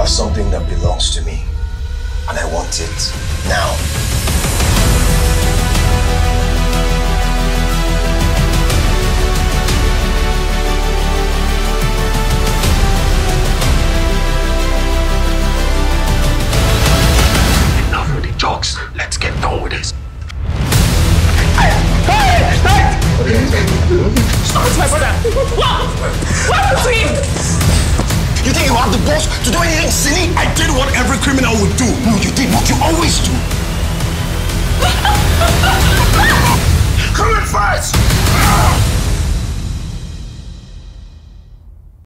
have something that belongs to me, and I want it now. Enough with the jokes. Let's get done with this. Stop it, my brother! What happened to him? You think you have the balls to do anything silly? I did what every criminal would do. No, you did what you always do. Come in first!